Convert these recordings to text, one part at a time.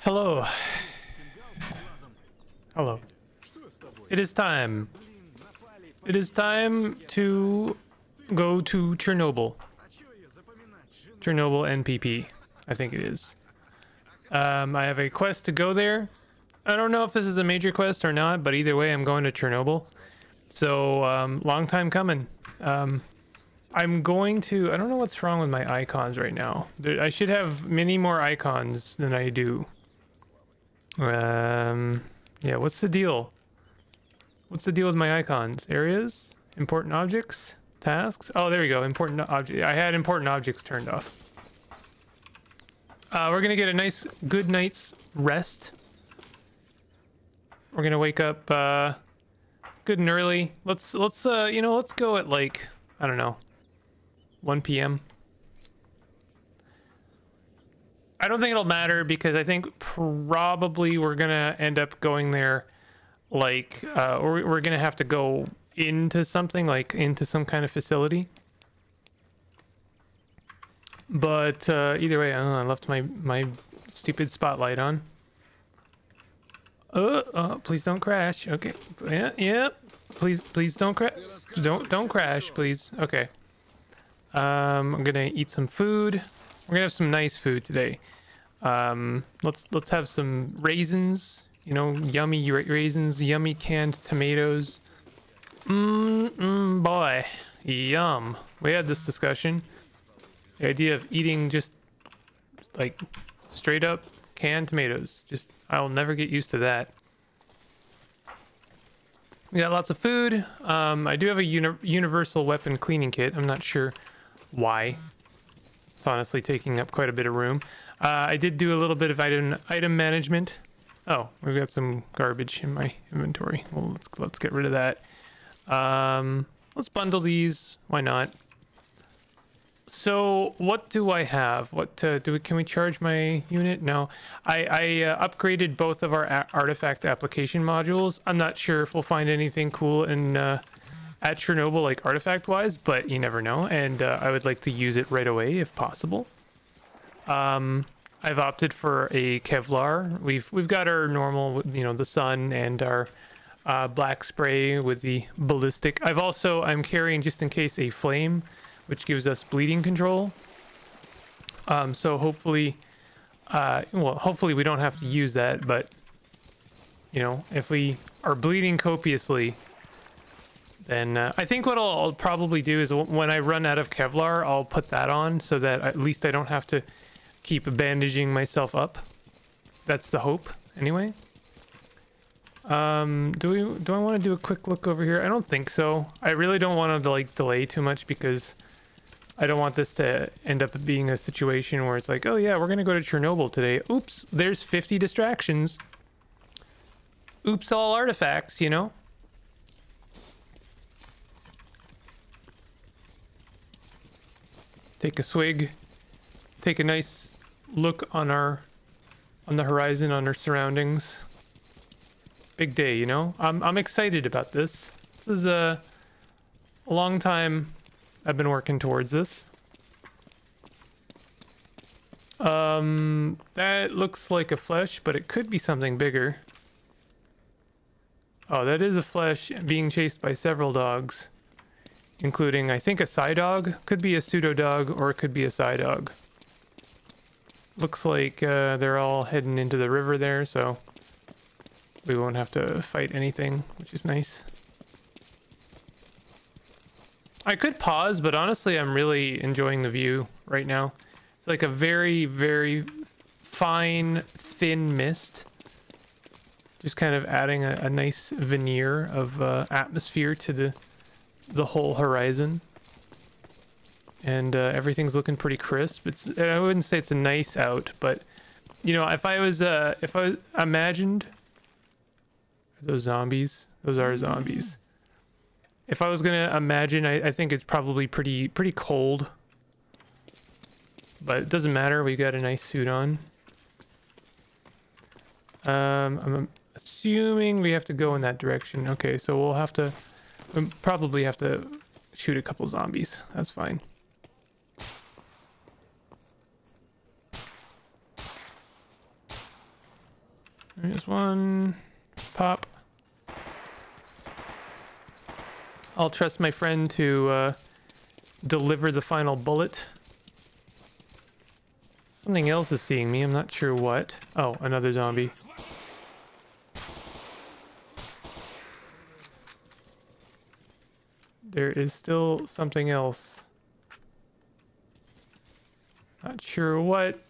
Hello. Hello. It is time. It is time to go to Chernobyl. Chernobyl NPP, I think it is. I have a quest to go there. I don't know if this is a major quest or not, but either way, I'm going to Chernobyl. So, long time coming. I'm going to... I don't know what's wrong with my icons right now. I should have many more icons than I do. Yeah, what's the deal? What's the deal with my icons? Areas? Important objects? Tasks? Oh, there we go. Important object. I had important objects turned off. We're gonna get a nice, good night's rest. We're gonna wake up good and early. Let's you know, let's go at like, I don't know, 1 p.m. I don't think it'll matter because I think probably we're gonna end up going there. Like we're gonna have to go into something, like into some kind of facility, but either way, I don't know, I left my stupid spotlight on. Oh, please don't crash. Okay, yeah, please don't crash, don't crash, please. Okay, I'm gonna eat some food. We're gonna have some nice food today. Let's have some raisins. You know, yummy raisins, yummy canned tomatoes. Boy, yum. We had this discussion. The idea of eating just, like, straight up canned tomatoes. Just, I'll never get used to that. We got lots of food. I do have a universal weapon cleaning kit. I'm not sure why. It's honestly taking up quite a bit of room. I did do a little bit of item management. Oh, we've got some garbage in my inventory. Well, let's get rid of that. Let's bundle these. Why not? So, what do I have? What can we charge my unit? No, I upgraded both of our artifact application modules. I'm not sure if we'll find anything cool in at Chernobyl, like artifact-wise, but you never know. And I would like to use it right away if possible. I've opted for a Kevlar. We've got our normal, you know, the sun and our black spray with the ballistic. I'm carrying, just in case, a flame, which gives us bleeding control. So hopefully, well, hopefully we don't have to use that, but you know, if we are bleeding copiously, then I think what I'll probably do is when I run out of Kevlar, I'll put that on so that at least I don't have to keep bandaging myself up. That's the hope anyway. Do I want to do a quick look over here? I don't think so. I really don't want to like delay too much because I don't want this to end up being a situation where it's like, oh yeah, we're gonna go to Chernobyl today. Oops, there's 50 distractions. Oops, all artifacts, you know. Take a swig, take a nice look on the horizon, on our surroundings. Big day, you know. I'm excited about this. This is a long time I've been working towards this. That looks like a flesh, but it could be something bigger. Oh, that is a flesh being chased by several dogs, including, I think, a Psy Dog. Could be a pseudo dog, or it could be a Psy Dog. Looks like they're all heading into the river there, so we won't have to fight anything, which is nice. I could pause, but honestly, I'm really enjoying the view right now. It's like a very, very fine, thin mist. Just kind of adding a nice veneer of atmosphere to the whole horizon. And everything's looking pretty crisp. I wouldn't say it's a nice out, but you know, if I imagined those zombies, those are zombies. If I was gonna imagine, I think it's probably pretty cold, but it doesn't matter. We got a nice suit on. I'm assuming we have to go in that direction. Okay, so we'll probably have to shoot a couple zombies. That's fine. There's one. Pop. I'll trust my friend to deliver the final bullet. Something else is seeing me. I'm not sure what. Oh, another zombie. There is still something else. Not sure what.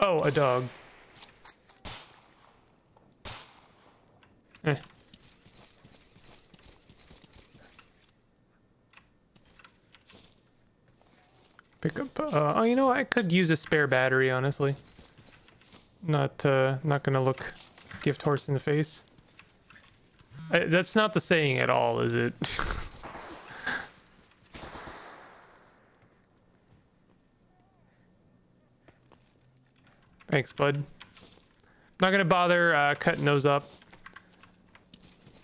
Oh, a dog. Eh. Pick up. Oh, you know, I could use a spare battery, honestly. Not gonna look gift horse in the face. That's not the saying at all, is it? Thanks, bud. I'm not gonna bother cutting those up.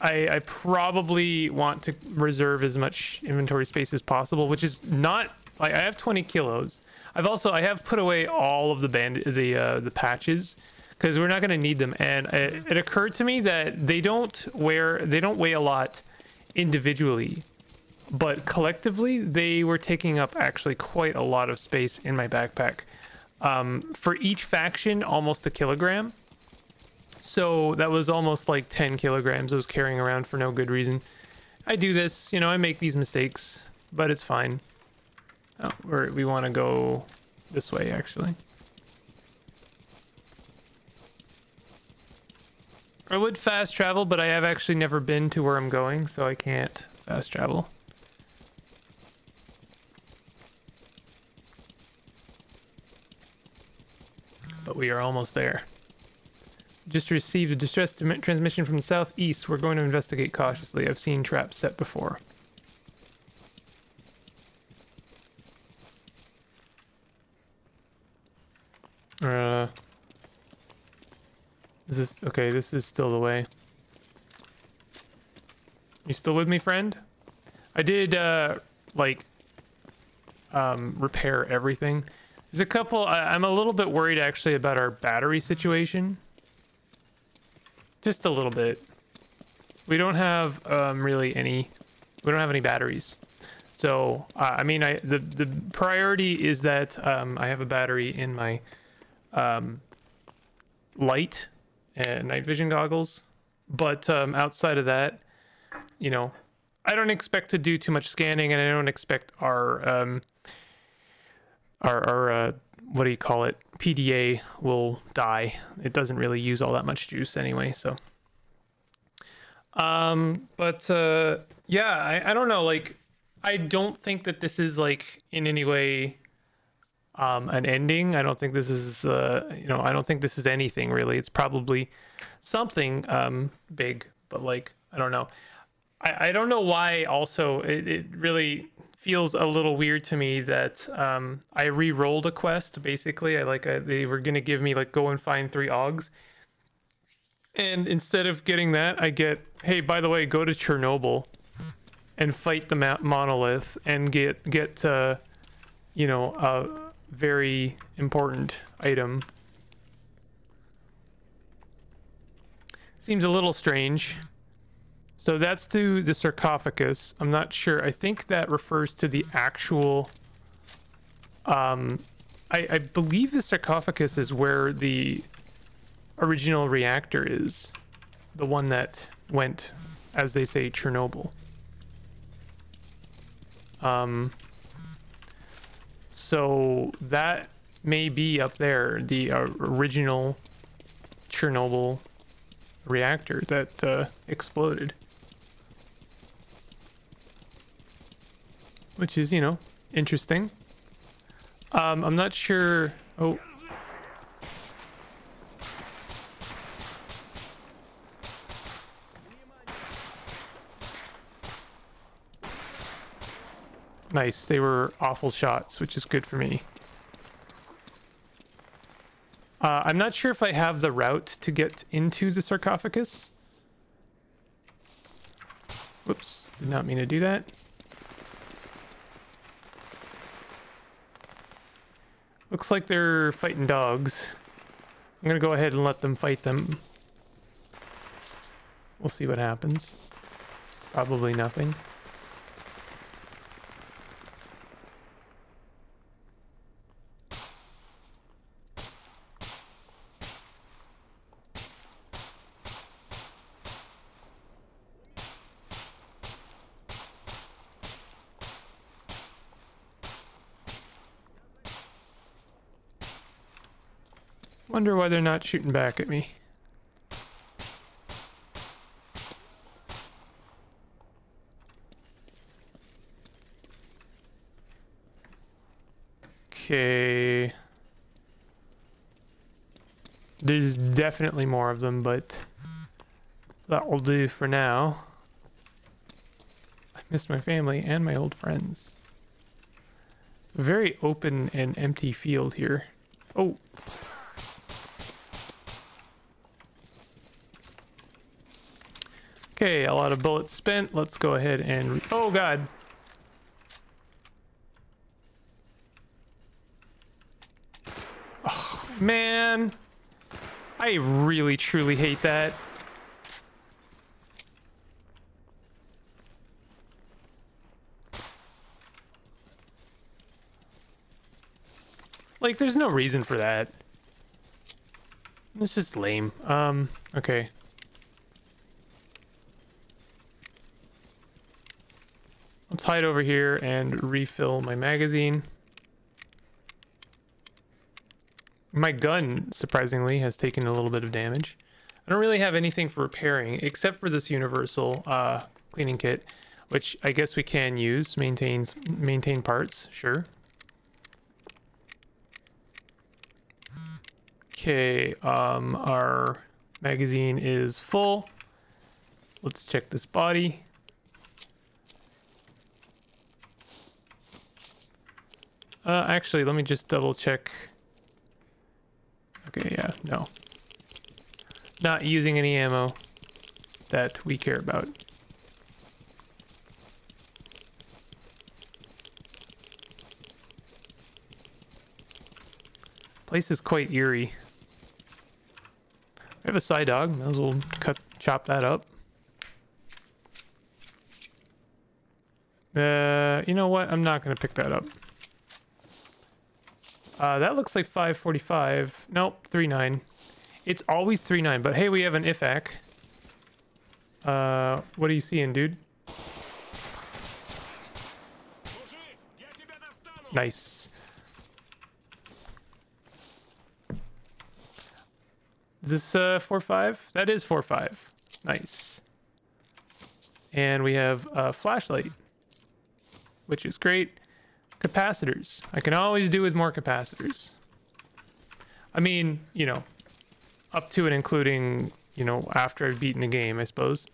I probably want to reserve as much inventory space as possible, which is not. Like, I have 20 kilos. I have put away all of the patches because we're not going to need them. And it occurred to me that they don't weigh a lot individually, but collectively they were taking up actually quite a lot of space in my backpack. For each faction, almost a kilogram. So that was almost like 10 kilograms I was carrying around for no good reason. I do this, you know, I make these mistakes, but it's fine. Oh, we want to go this way, actually. I would fast travel, but I have actually never been to where I'm going, so I can't fast travel. But we are almost there. Just received a distress transmission from the southeast. We're going to investigate cautiously. I've seen traps set before. Is this okay? This is still the way. You still with me, friend? I did repair everything. There's a couple. I'm a little bit worried actually about our battery situation. Just a little bit. We don't have really any. We don't have any batteries. So I mean, the priority is that I have a battery in my light and night vision goggles, but outside of that, you know, I don't expect to do too much scanning, and I don't expect our what do you call it, PDA will die. It doesn't really use all that much juice anyway, so yeah, I don't know, like, I don't think that this is like in any way an ending. I don't think this is you know, I don't think this is anything really. It's probably something big, but like, I don't know. I don't know why. Also, it really feels a little weird to me that I re-rolled a quest. Basically, they were gonna give me like, go and find 3 Augs, and instead of getting that, I get, hey, by the way, go to Chernobyl and fight the monolith and get you know, very important item. Seems a little strange. So that's to the sarcophagus. I'm not sure. I think that refers to the actual I believe the sarcophagus is where the original reactor is, the one that went, as they say, Chernobyl. So that may be up there, the original Chernobyl reactor that exploded, which is, you know, interesting. I'm not sure. Oh, nice. They were awful shots, which is good for me. I'm not sure if I have the route to get into the sarcophagus. Whoops, did not mean to do that. Looks like they're fighting dogs. I'm gonna go ahead and let them fight them. We'll see what happens. Probably nothing. Wonder why they're not shooting back at me. Okay. There's definitely more of them, but that will do for now. I missed my family and my old friends. It's a very open and empty field here. Oh. Okay, a lot of bullets spent. Let's go ahead and... Oh, God. Oh, man. I really, truly hate that. Like, there's no reason for that. It's just lame. Okay. Let's hide over here and refill my magazine. My gun, surprisingly, has taken a little bit of damage. I don't really have anything for repairing, except for this universal cleaning kit, which I guess we can use. Maintain parts, sure. Okay, our magazine is full. Let's check this body. Actually, let me just double check. Okay, yeah, no. Not using any ammo that we care about. Place is quite eerie. I have a Psy Dog. Might as well chop that up. You know what? I'm not gonna pick that up. That looks like 545. Nope, 39. It's always 39, but hey, we have an IFAK. What are you seeing, dude? Nice. Is this 4.5? That is 4.5. Nice. And we have a flashlight, which is great. Capacitors. I can always do with more capacitors. I mean, you know, up to and including, you know, after I've beaten the game, I suppose.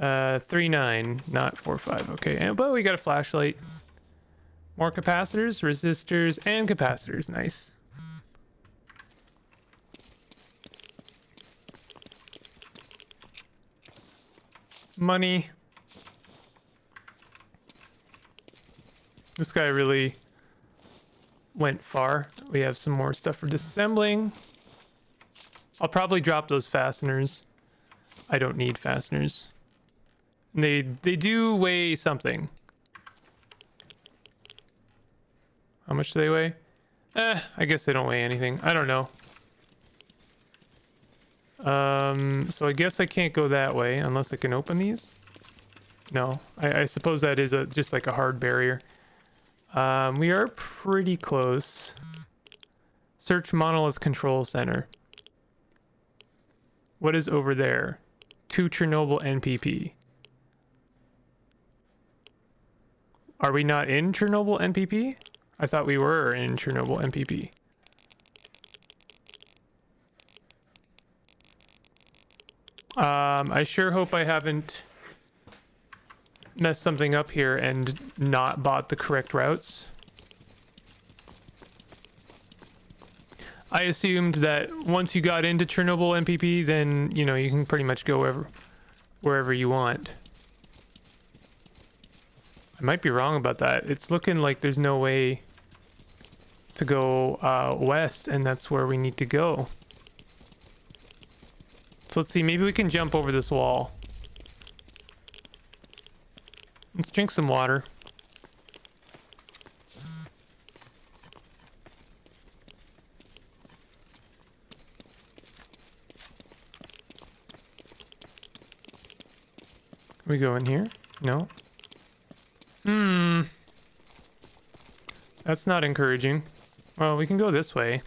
3.9, not 4.5. Okay, but we got a flashlight. More capacitors, resistors, and capacitors. Nice. Money. This guy really went far. We have some more stuff for disassembling. I'll probably drop those fasteners. I don't need fasteners. They do weigh something. How much do they weigh? I guess they don't weigh anything. I don't know. So I guess I can't go that way unless I can open these. No, I suppose that is just like a hard barrier. We are pretty close. Search monolith control center. What is over there? 2 Chernobyl NPP. Are we not in Chernobyl NPP? I thought we were in Chernobyl NPP. I sure hope I haven't messed something up here and not bought the correct routes. I assumed that once you got into Chernobyl NPP, then, you know, you can pretty much go wherever you want. I might be wrong about that. It's looking like there's no way to go west, and that's where we need to go. So let's see, maybe we can jump over this wall. Let's drink some water. We go in here? No. Hmm. That's not encouraging. Well, we can go this way.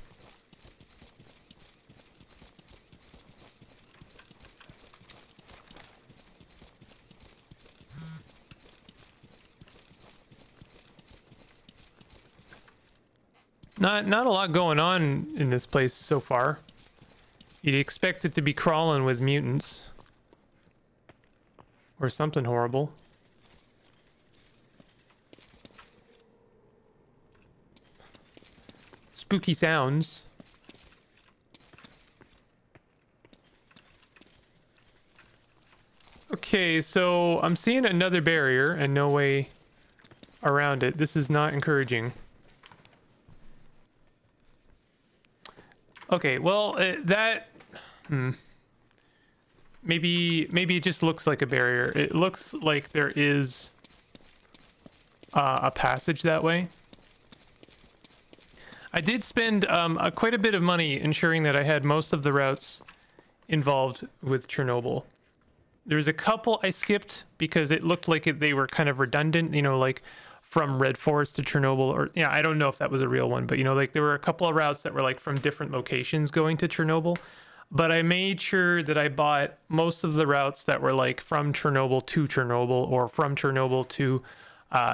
Not a lot going on in this place so far. You'd expect it to be crawling with mutants. Or something horrible. Spooky sounds. Okay, so I'm seeing another barrier and no way around it. This is not encouraging. Okay, well, that... Maybe it just looks like a barrier. It looks like there is a passage that way. I did spend quite a bit of money ensuring that I had most of the routes involved with Chernobyl. There's a couple I skipped because it looked like they were kind of redundant, you know, like from Red Forest to Chernobyl, or yeah, I don't know if that was a real one, but you know, like there were a couple of routes that were like from different locations going to Chernobyl, but I made sure that I bought most of the routes that were like from Chernobyl to Chernobyl or from Chernobyl to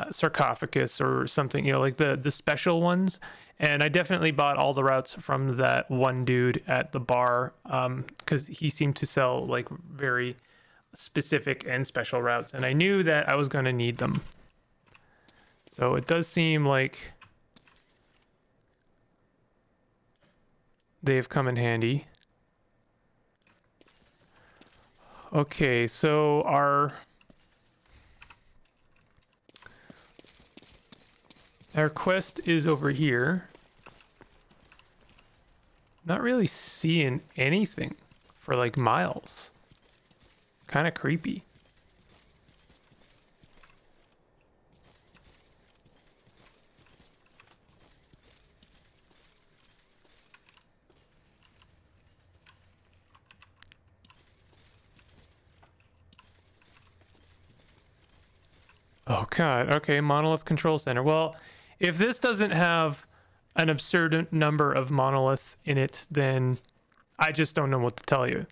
Sarcophagus or something, you know, like the special ones. And I definitely bought all the routes from that one dude at the bar because he seemed to sell like very specific and special routes, and I knew that I was going to need them. So it does seem like they've come in handy. Okay, so our quest is over here. Not really seeing anything for like miles. Kind of creepy. Oh god, okay, Monolith Control Center. Well, if this doesn't have an absurd number of monoliths in it, then I just don't know what to tell you.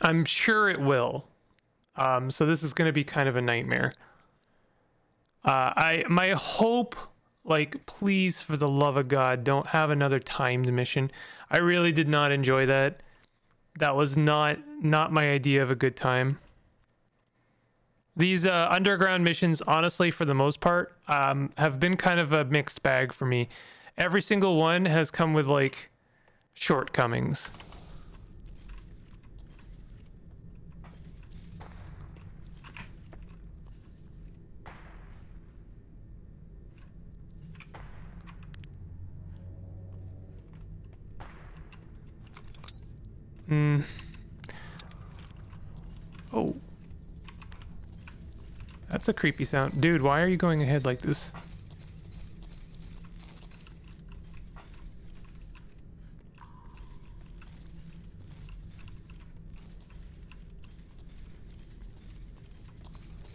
I'm sure it will. So this is going to be kind of a nightmare. My hope, like, please, for the love of God, don't have another timed mission. I really did not enjoy that. That was not my idea of a good time. These underground missions, honestly, for the most part, have been kind of a mixed bag for me. Every single one has come with, like, shortcomings. Oh. That's a creepy sound. Dude, why are you going ahead like this?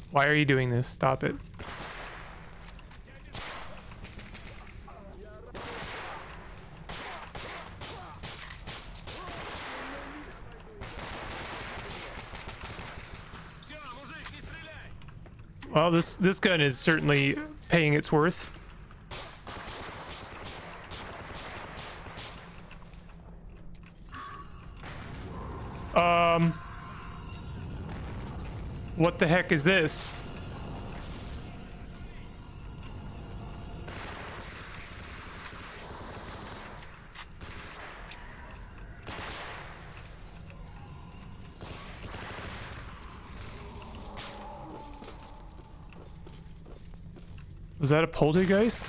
Why are you doing this? Stop it. Well, this gun is certainly paying its worth. What the heck is this? Was that a poltergeist?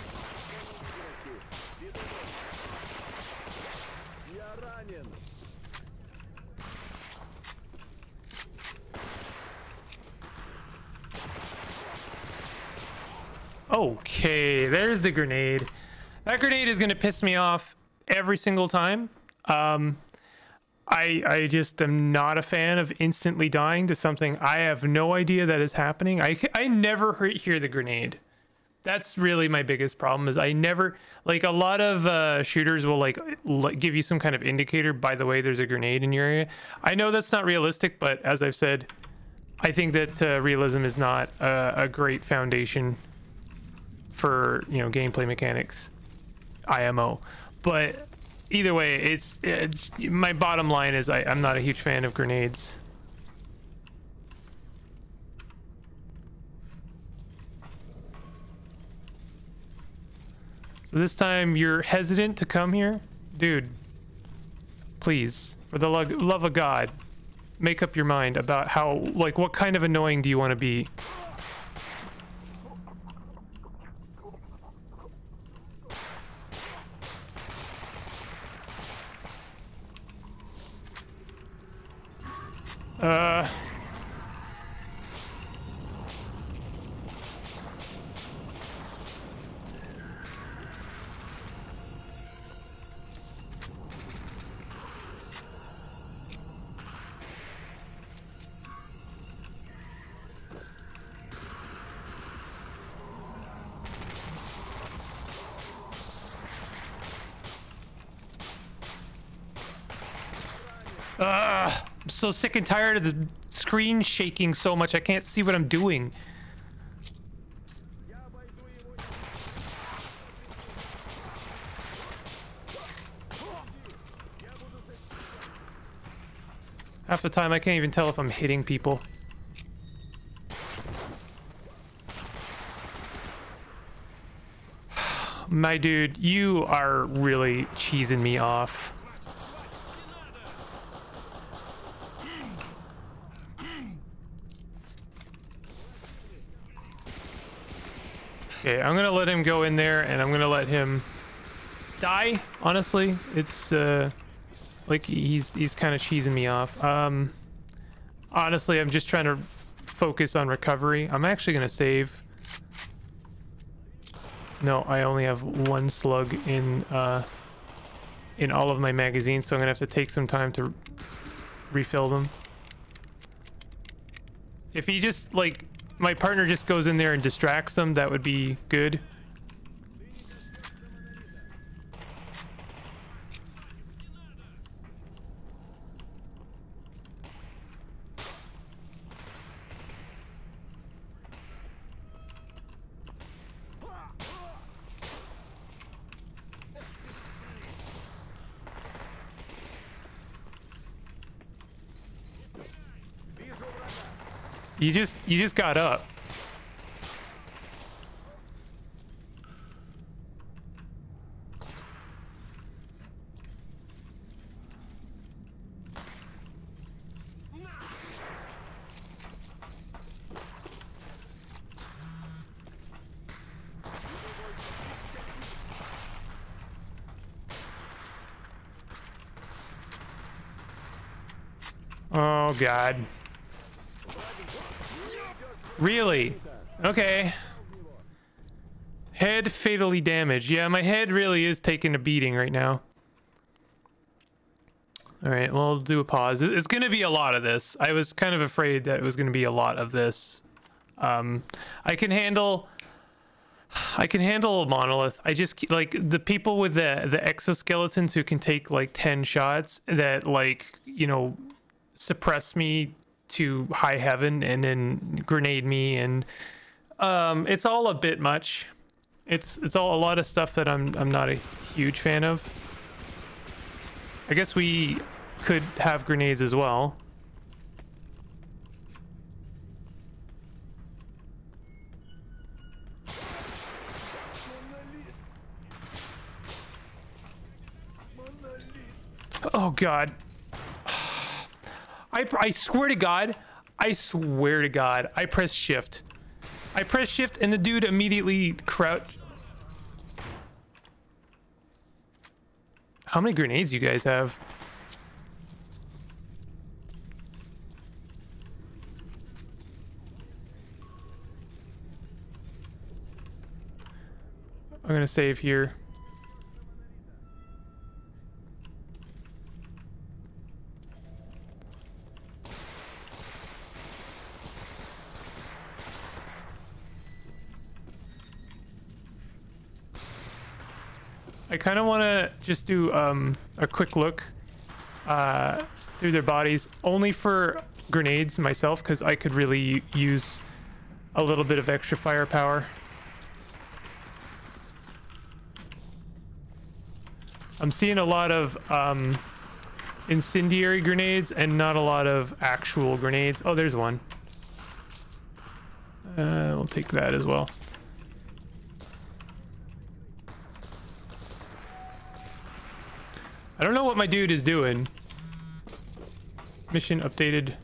Okay, there's the grenade. That grenade is gonna piss me off every single time. I just am not a fan of instantly dying to something I have no idea that is happening. I never hear the grenade. That's really my biggest problem, is I never, like, a lot of shooters will like give you some kind of indicator, by the way, there's a grenade in your area. I know that's not realistic, but as I've said, I think that realism is not a great foundation for, you know, gameplay mechanics, IMO. But either way, it's my bottom line is I'm not a huge fan of grenades. This time you're hesitant to come here? Dude, please, for the love of God, make up your mind about how, like, what kind of annoying do you want to be? I'm so sick and tired of the screen shaking so much. I can't see what I'm doing. Half the time I can't even tell if I'm hitting people. My dude, you are really cheesing me off. Okay, I'm gonna let him go in there and I'm gonna let him die. Honestly, it's like he's kind of cheesing me off. Honestly, I'm just trying to focus on recovery. I'm actually gonna save. No, I only have one slug in all of my magazines, so I'm gonna have to take some time to refill them. If he just, like, my partner just goes in there and distracts them, that would be good. You just got up. Oh, God. Really? Okay. Head fatally damaged. Yeah, my head really is taking a beating right now. All right, we'll do a pause. It's going to be a lot of this. I was kind of afraid that it was going to be a lot of this. I can handle Monolith. I just, like, the people with the exoskeletons who can take like 10 shots that, like, you know, suppress me to high heaven and then grenade me, and it's all a bit much. It's all a lot of stuff that I'm not a huge fan of. I guess we could have grenades as well. Oh God. I swear to God, I pressed shift. I press shift and the dude immediately crouched. How many grenades you guys have? I'm gonna save here. I kind of want to just do a quick look through their bodies, only for grenades myself, because I could really use a little bit of extra firepower. I'm seeing a lot of incendiary grenades and not a lot of actual grenades. Oh, there's one. We'll take that as well. I don't know what my dude is doing. Mission updated.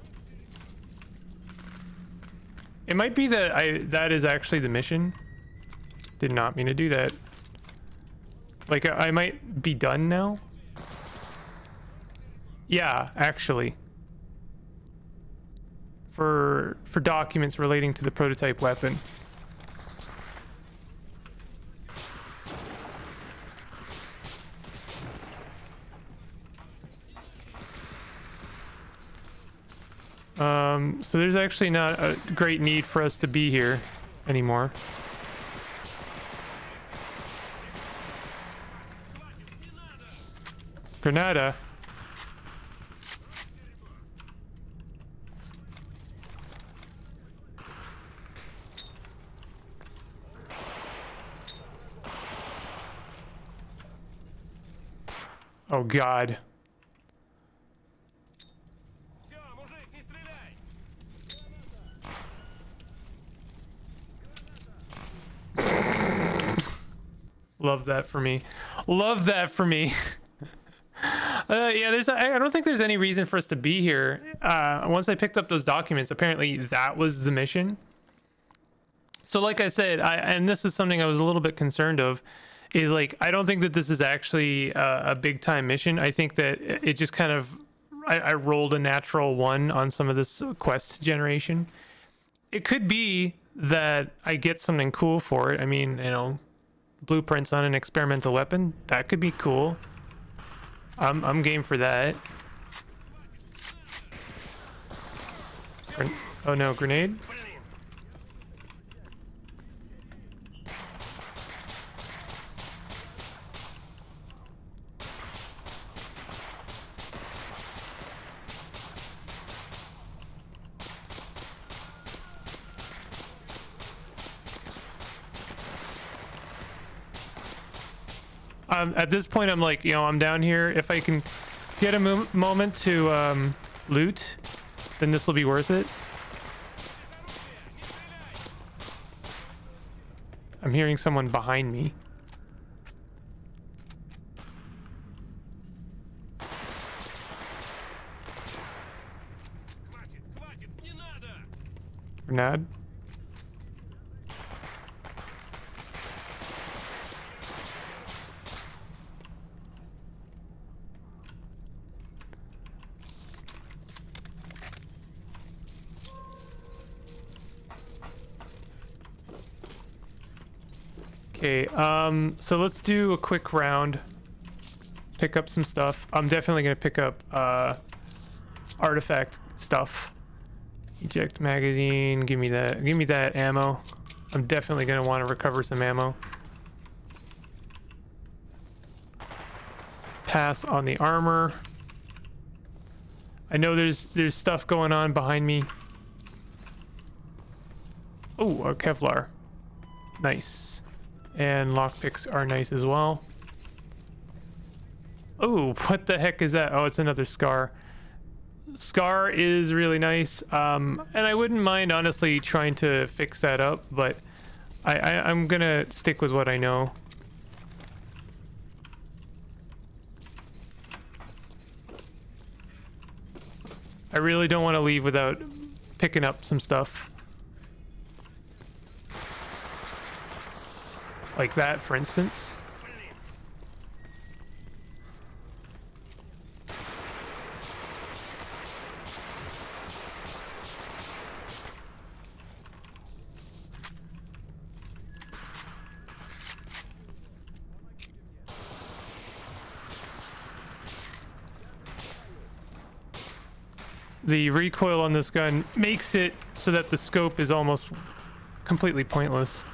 It might be that that is actually the mission. Did not mean to do that. Like, I might be done now. Yeah, actually. For documents relating to the prototype weapon. So there's actually not a great need for us to be here anymore. Grenada. Oh God. Love that for me. Love that for me. Yeah, I don't think there's any reason for us to be here. Once I picked up those documents, apparently that was the mission. So like I said, and this is something I was a little bit concerned of, is like, I don't think that this is actually a big time mission. I think that it just kind of, I rolled a natural one on some of this quest generation. It could be that I get something cool for it. I mean, you know, blueprints on an experimental weapon, that could be cool. I'm game for that. Oh no, grenade. At this point, I'm like, you know, I'm down here. If I can get a moment to loot, then this will be worth it. I'm hearing someone behind me. Grenade. Okay, so let's do a quick round. Pick up some stuff. I'm definitely gonna pick up artifact stuff. Eject magazine, give me that ammo. I'm definitely gonna wanna recover some ammo. Pass on the armor. I know there's stuff going on behind me. Oh, a Kevlar. Nice. And lockpicks are nice as well. Oh, what the heck is that? Oh, it's another scar. Scar is really nice. And I wouldn't mind, honestly, trying to fix that up, but I'm gonna stick with what I know. I really don't want to leave without picking up some stuff. Like that, for instance. The recoil on this gun makes it so that the scope is almost completely pointless.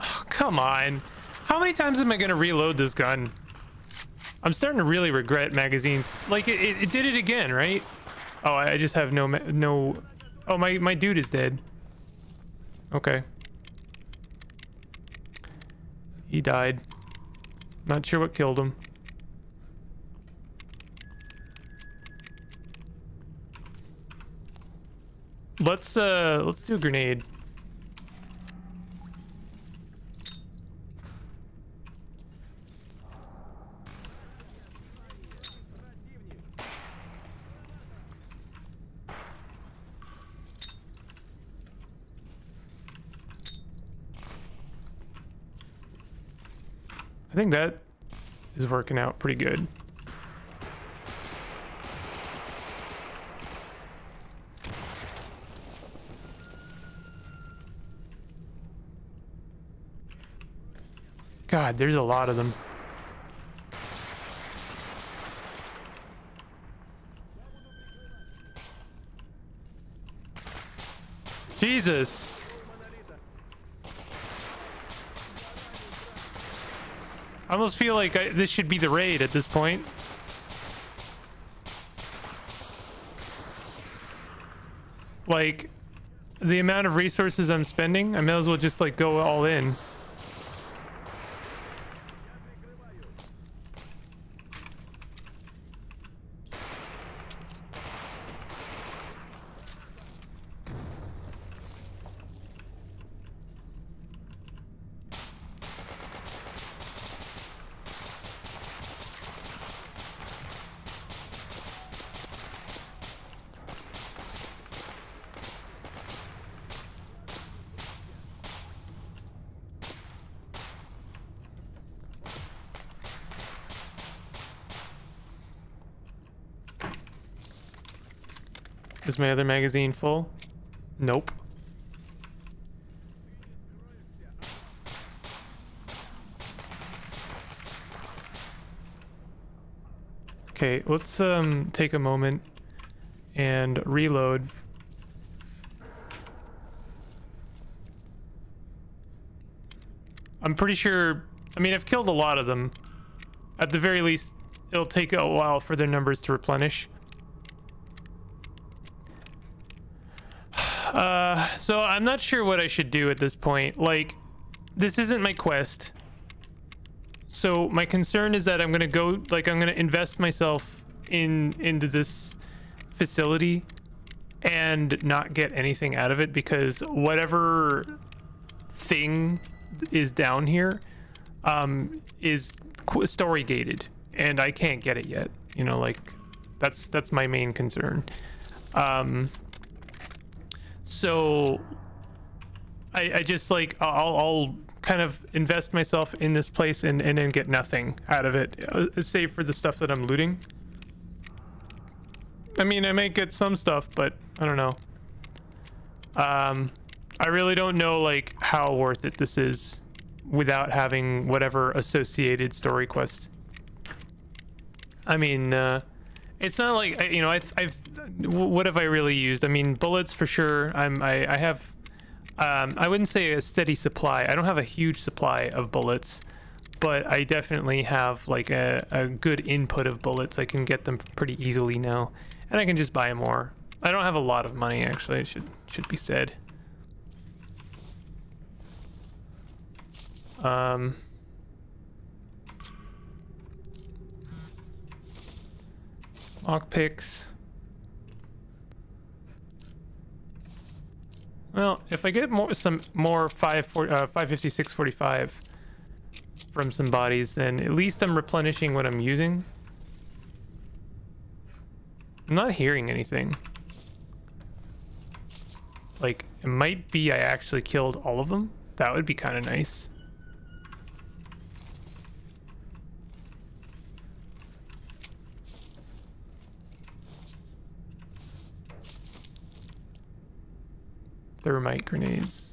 Oh, come on. How many times am I going to reload this gun? I'm starting to really regret magazines. Like, it did it again, right? Oh, I just have no... Oh, my dude is dead. Okay. He died. Not sure what killed him. Let's do a grenade. I think that is working out pretty good. God, there's a lot of them. Jesus. I almost feel like this should be the raid at this point. Like, the amount of resources I'm spending, I may as well just, like, go all in. Is my other magazine full? Nope. Okay, let's take a moment and reload. I'm pretty sure, I mean, I've killed a lot of them. At the very least, it'll take a while for their numbers to replenish. So I'm not sure what I should do at this point. Like, this isn't my quest. So my concern is that I'm gonna go, like, I'm gonna invest myself into this facility and not get anything out of it, because whatever thing is down here is story gated, and I can't get it yet. You know, like, that's my main concern. So I just, like, I'll kind of invest myself in this place and then get nothing out of it, save for the stuff that I'm looting. I mean, I may get some stuff, but I don't know. I really don't know, like, how worth it this is without having whatever associated story quest. I mean, it's not like, you know, what have I really used? I mean, bullets for sure. I have, I wouldn't say a steady supply. I don't have a huge supply of bullets, but I definitely have, like, a good input of bullets. I can get them pretty easily now, and I can just buy more. I don't have a lot of money, actually, it should be said. Lock picks. Well, if I get some more 550, 645 from some bodies, then at least I'm replenishing what I'm using. I'm not hearing anything. Like, it might be I actually killed all of them. That would be kind of nice. Thermite grenades.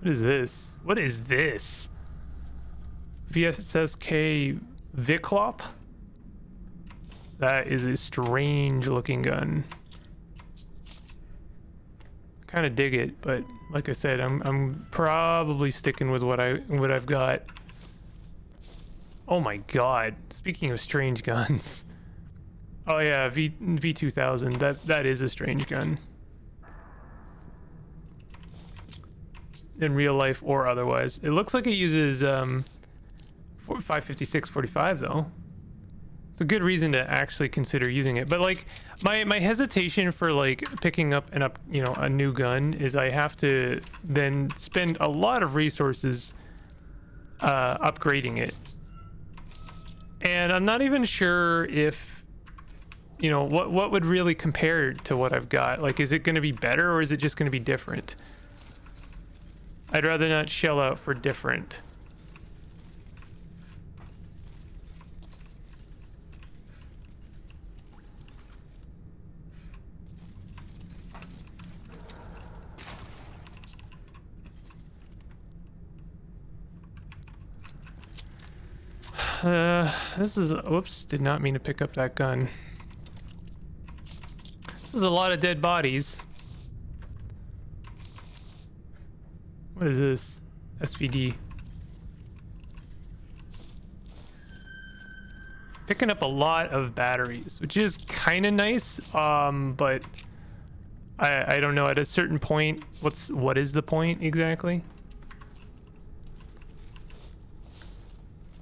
What is this? What is this? VSSK Viklop? That is a strange looking gun. Kind of dig it, but like I said, I'm probably sticking with what I've got. Oh my god, speaking of strange guns. Oh yeah, V2000, that is a strange gun. In real life or otherwise. It looks like it uses 5.56-45 though. It's a good reason to actually consider using it. But like my hesitation for like picking up a new gun is I have to then spend a lot of resources upgrading it. And I'm not even sure if, you know, what would really compare to what I've got. Like, is it going to be better or is it just going to be different? I'd rather not shell out for different. This is, whoops, did not mean to pick up that gun. This is a lot of dead bodies. What is this? SVD. Picking up a lot of batteries, which is kind of nice, but I don't know, at a certain point, what is the point exactly?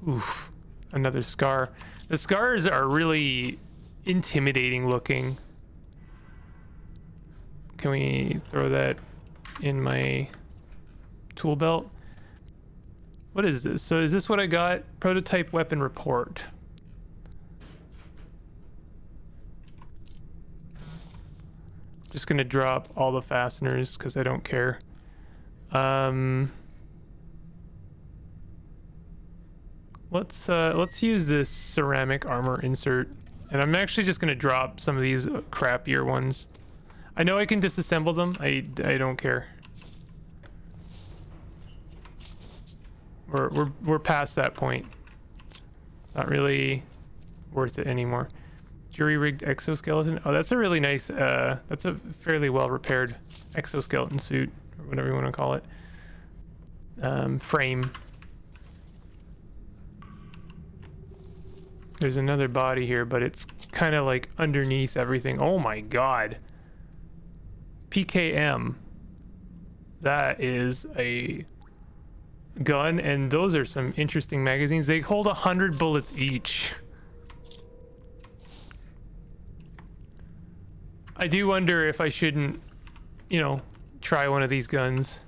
Oof. Another scar. The scars are really intimidating looking. Can we throw that in my tool belt? What is this? So is this what I got? Prototype weapon report. Just gonna drop all the fasteners because I don't care. Let's use this ceramic armor insert, and I'm actually just gonna drop some of these crappier ones. I know I can disassemble them. I don't care. We're past that point. It's not really worth it anymore. Jury rigged exoskeleton. Oh, that's a really nice. That's a fairly well repaired exoskeleton suit, or whatever you want to call it. Frame. There's another body here, but it's kind of like underneath everything. Oh my god. PKM. That is a gun, and those are some interesting magazines. They hold 100 bullets each. I do wonder if I shouldn't, you know, try one of these guns.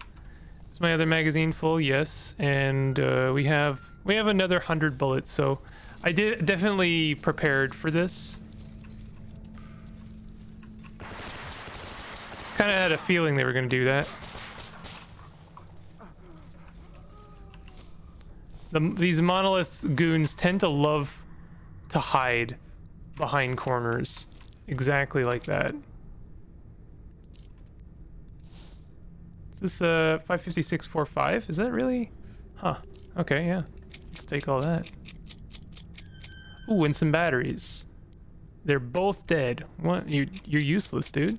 Is my other magazine full? Yes. And we have another 100 bullets, so I did definitely prepared for this. Kind of had a feeling they were going to do that. These monolith goons tend to love to hide behind corners, exactly like that. Is this 5.56-45? Is that really? Huh. Okay, yeah. Let's take all that. Ooh, and some batteries. They're both dead. What? You're useless, dude.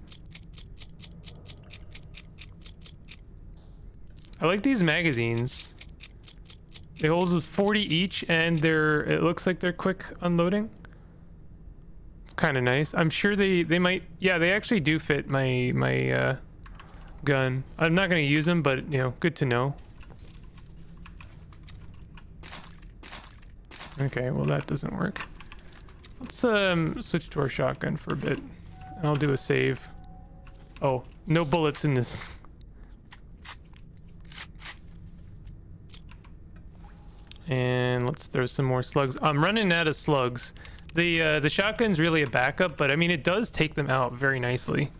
I like these magazines. They hold 40 each, and it looks like they're quick unloading. It's kind of nice. I'm sure they might. Yeah, they actually do fit my gun. I'm not gonna use them, but you know, good to know. Okay, well that doesn't work. Let's switch to our shotgun for a bit. I'll do a save. Oh, no bullets in this. And let's throw some more slugs. I'm running out of slugs. The shotgun's really a backup, but I mean, it does take them out very nicely.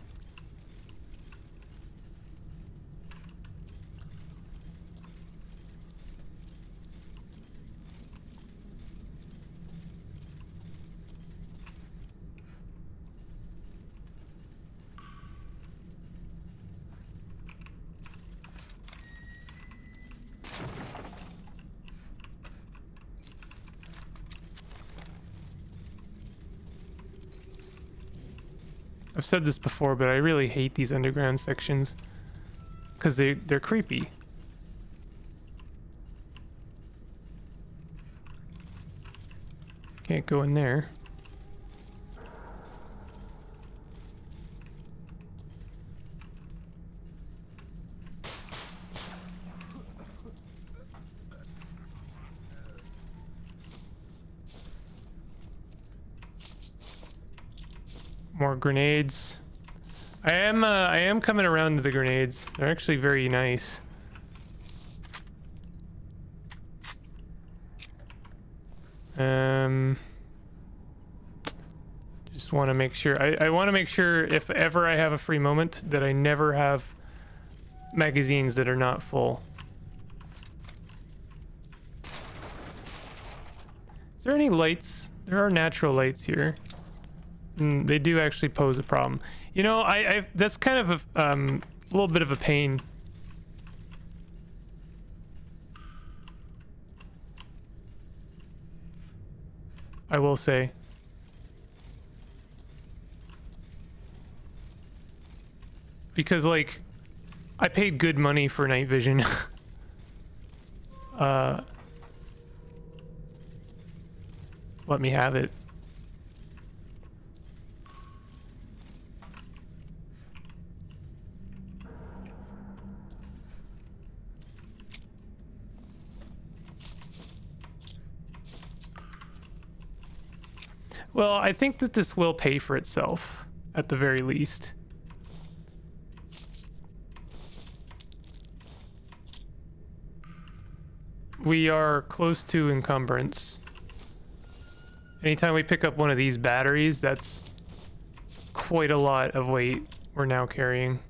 I've said this before, but I really hate these underground sections because they're creepy. Can't go in there. More grenades. I am coming around to the grenades. They're actually very nice. Just want to make sure. I want to make sure if ever I have a free moment that I never have magazines that are not full. Is there any lights? There are natural lights here. They do actually pose a problem. You know, I that's kind of a little bit of a pain. I will say. Because, like, I paid good money for night vision. Let me have it. Well, I think that this will pay for itself, at the very least. We are close to encumbrance. Anytime we pick up one of these batteries, that's quite a lot of weight we're now carrying.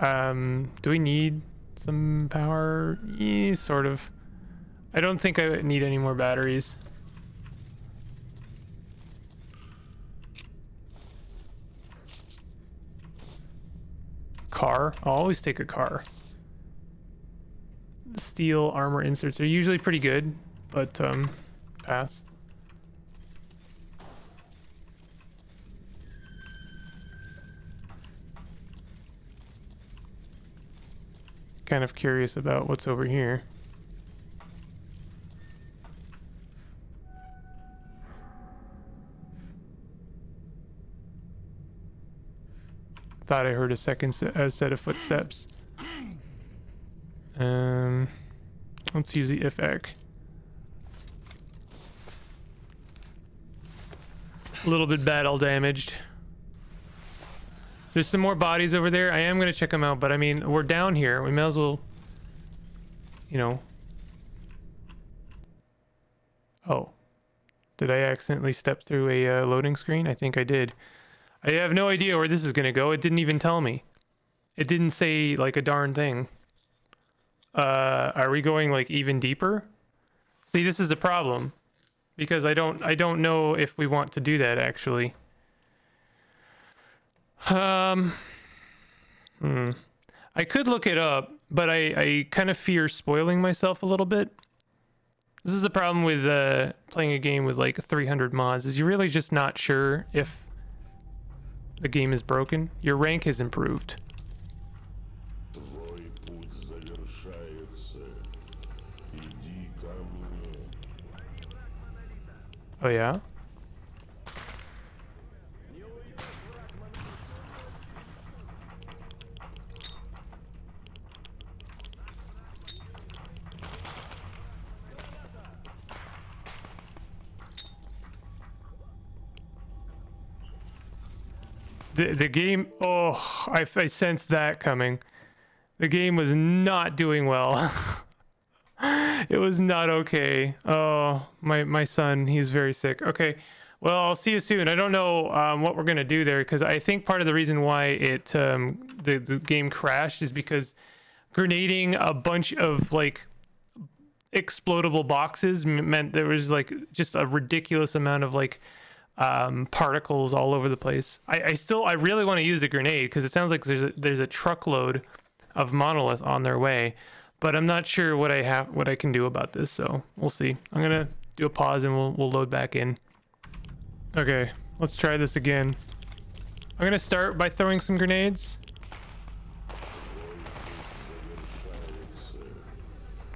Do we need some power? Yeah, sort of. I don't think I need any more batteries. Car. I'll always take a car. Steel armor inserts are usually pretty good, but pass. Kind of curious about what's over here. Thought I heard a set of footsteps. Let's use the IFAK. A little bit battle damaged. There's some more bodies over there. I am going to check them out, but I mean, we're down here. We may as well, you know. Oh. Did I accidentally step through a loading screen? I think I did. I have no idea where this is going to go. It didn't even tell me. It didn't say, like, a darn thing. Are we going, like, even deeper? See, this is the problem. Because I don't know if we want to do that, actually. I could look it up, but I kind of fear spoiling myself a little bit. This is the problem with playing a game with, like, 300 mods, is you're really just not sure if the game is broken. Your rank has improved. Oh yeah? The game, oh, I sensed that coming. The game was not doing well. It was not okay. Oh, my son, he's very sick. Okay, well, I'll see you soon. I don't know what we're gonna do there, because I think part of the reason why it the game crashed is because grenading a bunch of like explodable boxes meant there was like just a ridiculous amount of like particles all over the place. I really want to use a grenade, because it sounds like there's a truckload of monolith on their way, but I'm not sure what I can do about this, so we'll see. I'm gonna do a pause and we'll load back in. Okay, let's try this again. I'm gonna start by throwing some grenades.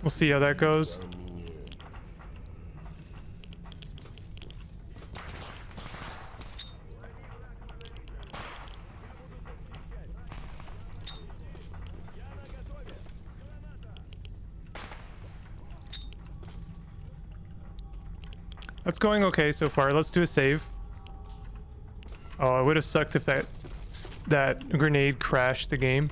We'll see how that goes. That's going okay so far. Let's do a save. Oh, it would have sucked if that grenade crashed the game.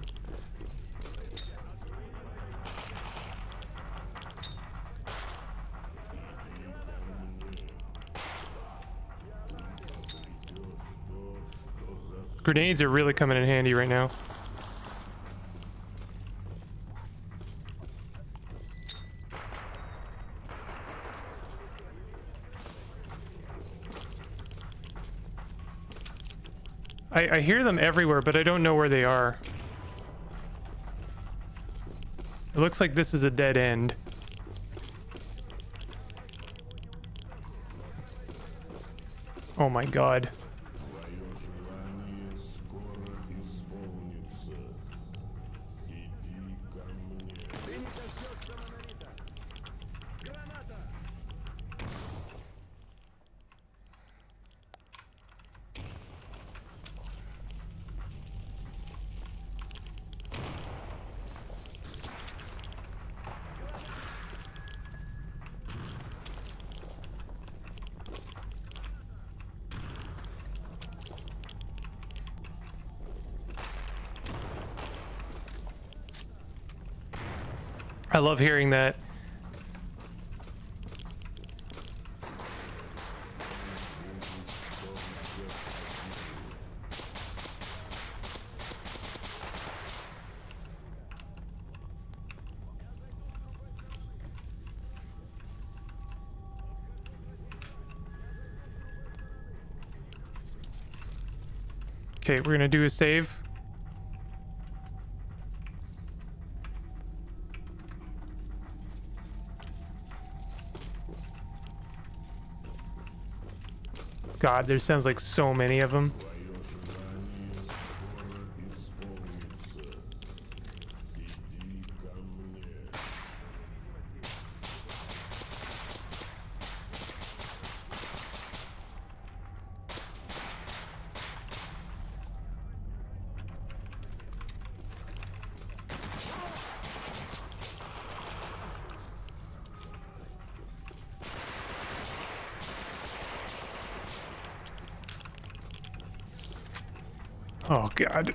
Grenades are really coming in handy right now. I hear them everywhere, but I don't know where they are. It looks like this is a dead end. Oh my god. I love hearing that. Okay, we're gonna do a save. God, there sounds like so many of them. Oh god,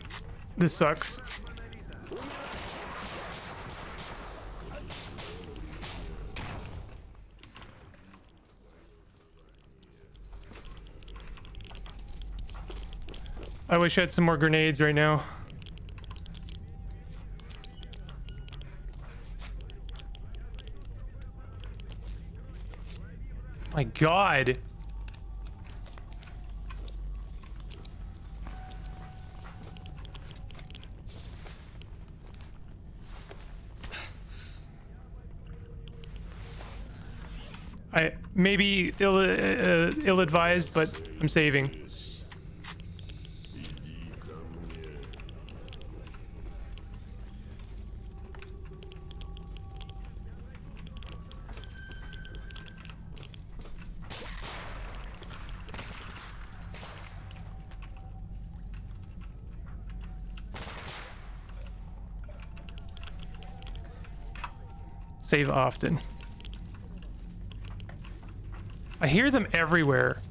this sucks. I wish I had some more grenades right now. My god. Maybe ill-advised, but I'm saving. Save often. I hear them everywhere.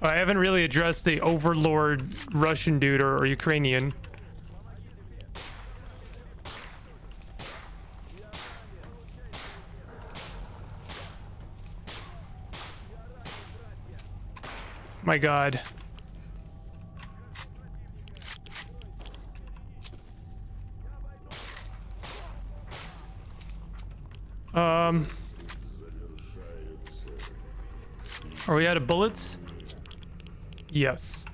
I haven't really addressed the overlord Russian dude or Ukrainian. My God. Are we out of bullets? Yes.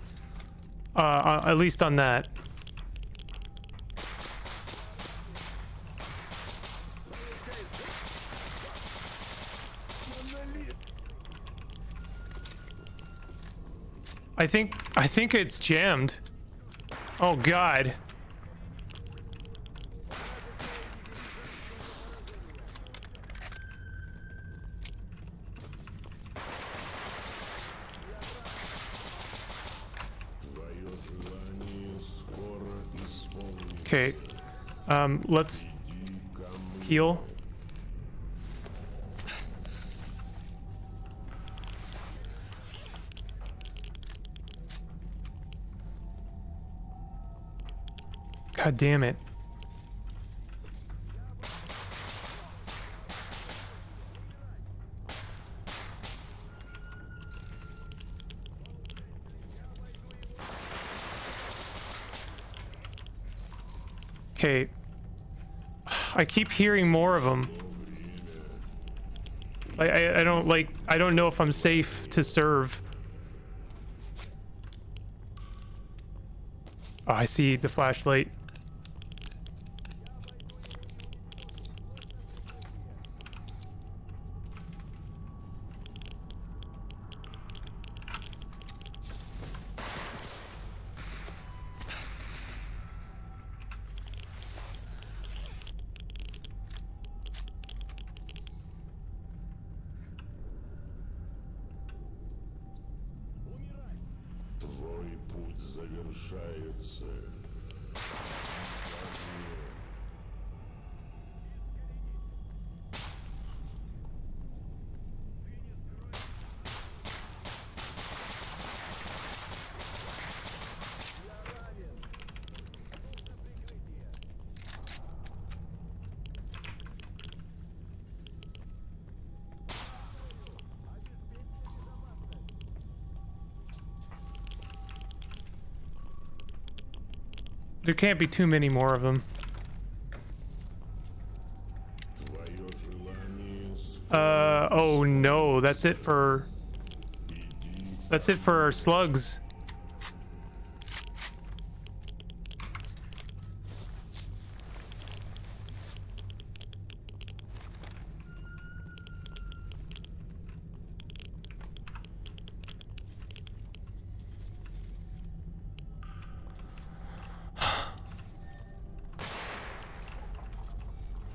At least on that. I think it's jammed. Oh God. Okay, let's heal. God damn it. Okay, I keep hearing more of them. I don't know if I'm safe to serve. Oh, I see the flashlight. There can't be too many more of them. Oh no, that's it for... That's it for slugs.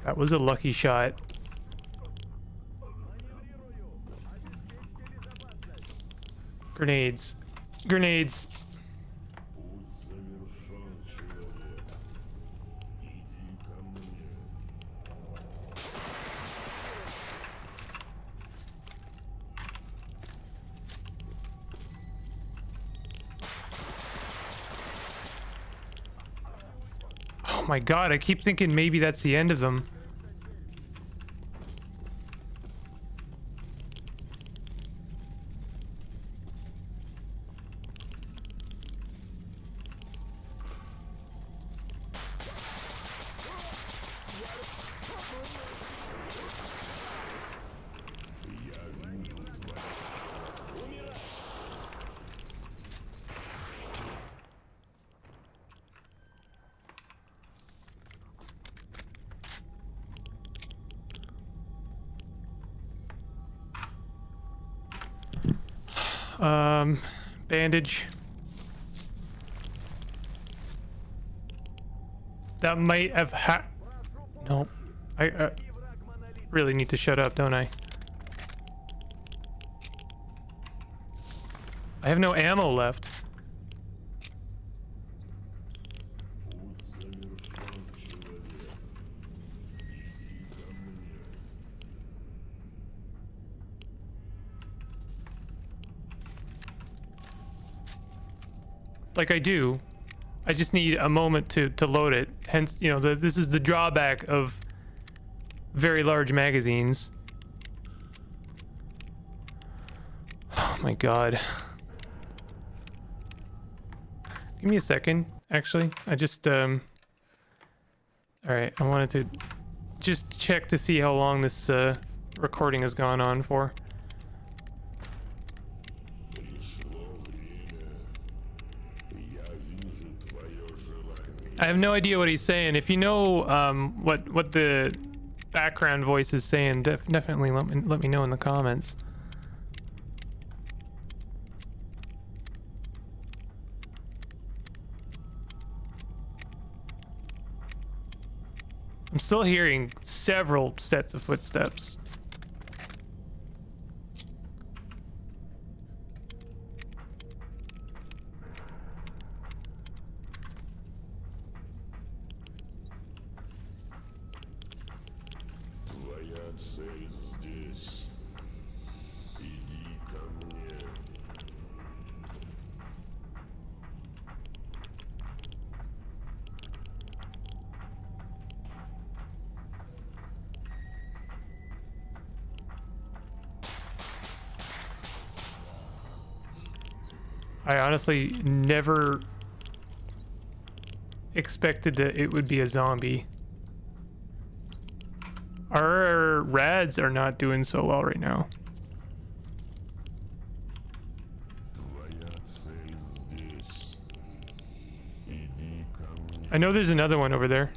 That was a lucky shot. Grenades. Grenades. Oh my God, I keep thinking maybe that's the end of them. Bandage. That might have no, I really need to shut up, don't I? I have no ammo left. like I do. I just need a moment to load it. Hence, you know, this is the drawback of very large magazines. Oh my god. Give me a second, actually. I just, Alright, I wanted to just check to see how long this, recording has gone on for. I have no idea what he's saying. If you know what the background voice is saying, definitely let me know in the comments. I'm still hearing several sets of footsteps. I honestly never expected that it would be a zombie. Our rads are not doing so well right now. I know there's another one over there.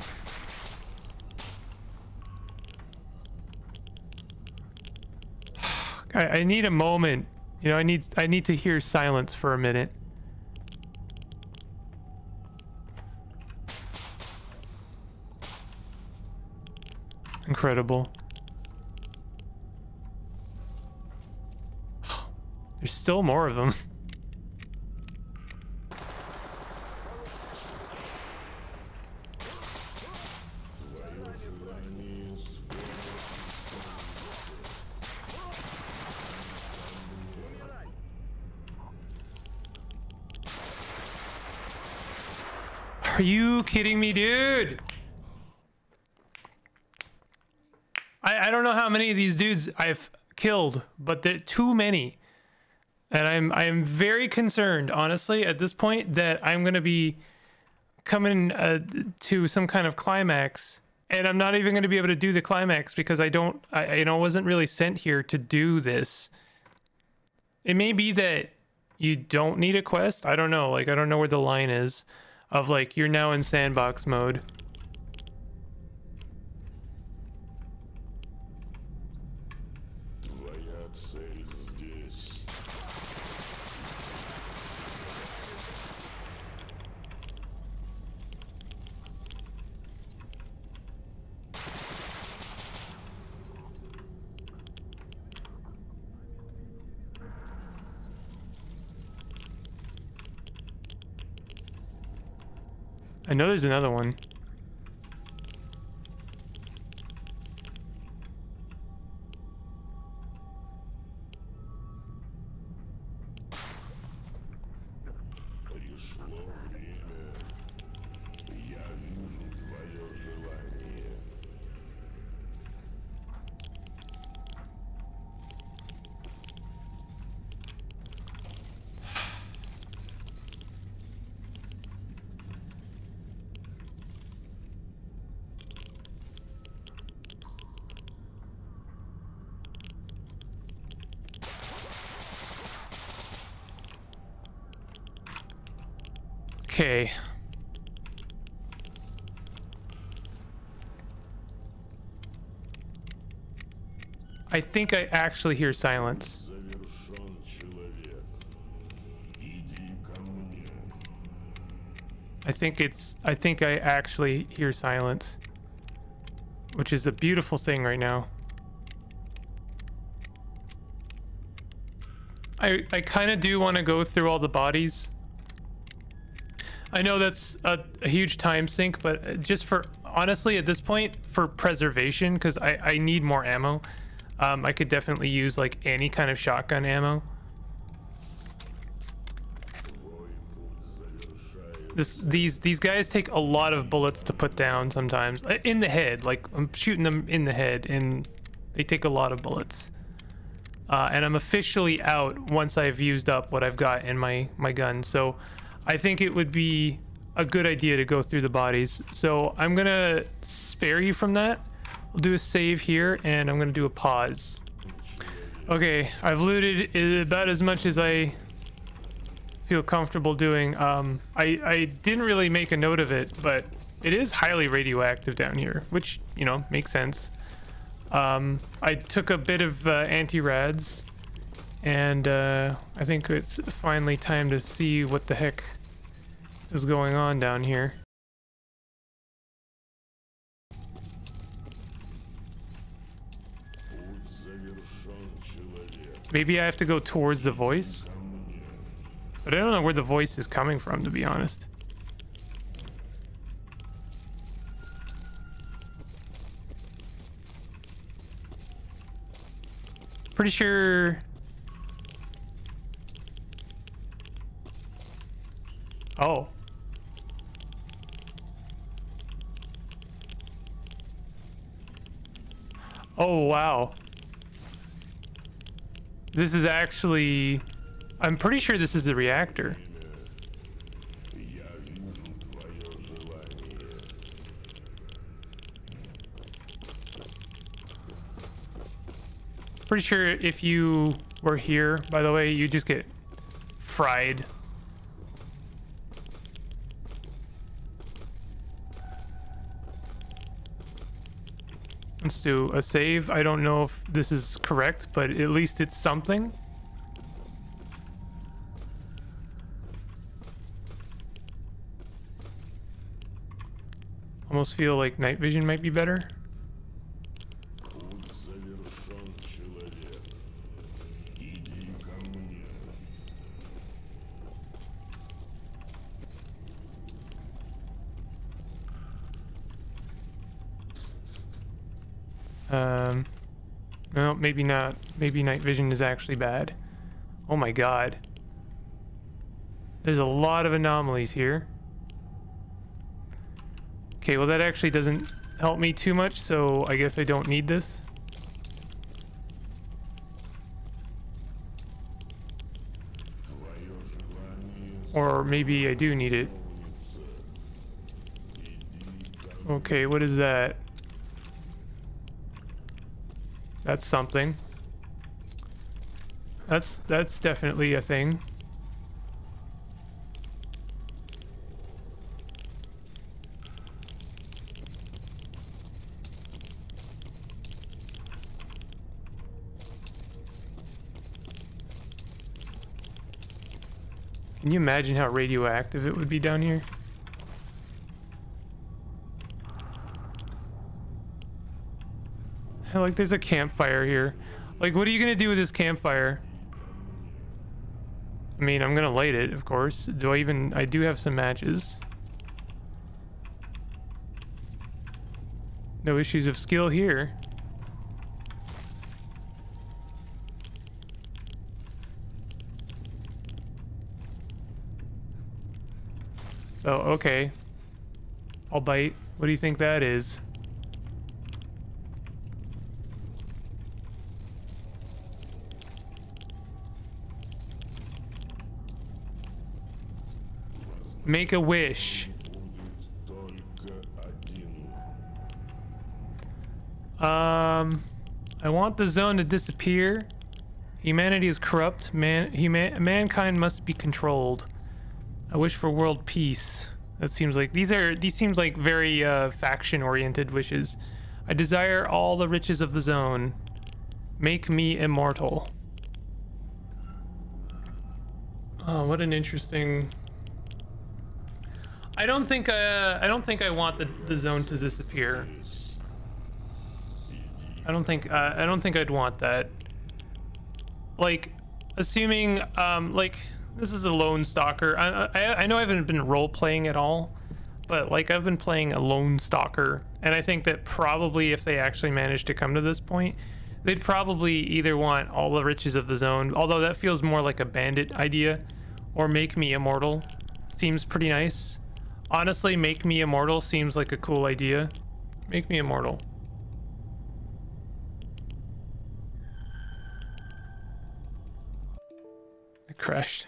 I need a moment. You know, I need to hear silence for a minute. Incredible. There's still more of them. Are you kidding me, dude? I don't know how many of these dudes I've killed, but they're too many, and I'm very concerned, honestly, at this point, that I'm gonna be coming to some kind of climax, and I'm not even gonna be able to do the climax because I you know, wasn't really sent here to do this. It may be that you don't need a quest. I don't know. Like, I don't know where the line is. Of like, you're now in sandbox mode. I know there's another one. Okay. I think I actually hear silence. I think I actually hear silence, which is a beautiful thing right now. I kind of do want to go through all the bodies. I know that's a huge time sink, but just for, honestly, at this point, for preservation, because I need more ammo. I could definitely use like any kind of shotgun ammo. These guys take a lot of bullets to put down sometimes. In the head, like I'm shooting them in the head and they take a lot of bullets. And I'm officially out once I've used up what I've got in my gun. So I think it would be a good idea to go through the bodies. So I'm gonna spare you from that. We'll do a save here and I'm gonna do a pause. Okay, I've looted about as much as I feel comfortable doing. I didn't really make a note of it, but it is highly radioactive down here, which, you know, makes sense. I took a bit of anti-rads, and I think it's finally time to see what the heck is going on down here. Maybe I have to go towards the voice, but I don't know where the voice is coming from, to be honest. Pretty sure... Oh. Oh, wow. This is actually... I'm pretty sure this is the reactor. Pretty sure if you were here, by the way, you just get fried. Let's do a save. I don't know if this is correct, but at least it's something. Almost feel like night vision might be better. No, maybe not. Maybe night vision is actually bad. Oh my god. There's a lot of anomalies here. Okay, well that actually doesn't help me too much, so I guess I don't need this. Or maybe I do need it. Okay, what is that? That's something. That's definitely a thing. Can you imagine how radioactive it would be down here? Like, there's a campfire here. Like, what are you gonna do with this campfire? I mean, I'm gonna light it, of course. Do I even... I do have some matches. No issues of skill here. So, okay. I'll bite. What do you think that is? Make a wish. I want the zone to disappear. Humanity is corrupt. Mankind must be controlled. I wish for world peace. That seems like these seem like very faction-oriented wishes. I desire all the riches of the zone. Make me immortal. Oh, what an interesting... I don't think I want the zone to disappear. I don't think I'd want that. Like, assuming like this is a lone stalker. I know I haven't been role playing at all, but like I've been playing a lone stalker, and I think that probably if they actually managed to come to this point, they'd probably either want all the riches of the zone, although that feels more like a bandit idea, or make me immortal. Seems pretty nice. Honestly, make me immortal seems like a cool idea. Make me immortal. It crashed.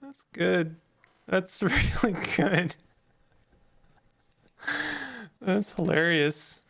That's good. That's really good. That's hilarious.